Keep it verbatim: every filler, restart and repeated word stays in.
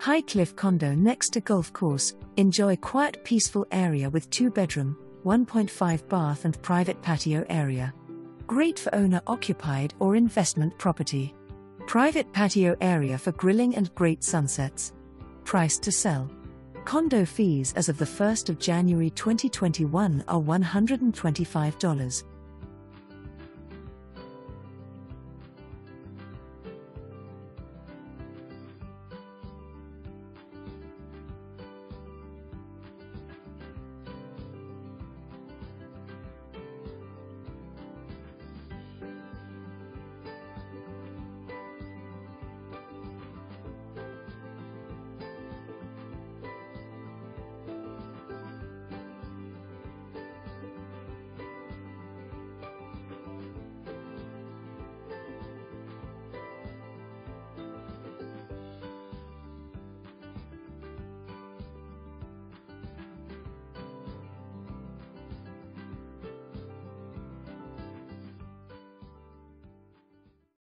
High Cliff condo next to golf course, enjoy quiet peaceful area with two bedroom, one point five bath and private patio area. Great for owner-occupied or investment property. Private patio area for grilling and great sunsets. Price to sell. Condo fees as of the first of January twenty twenty-one are one hundred twenty-five dollars.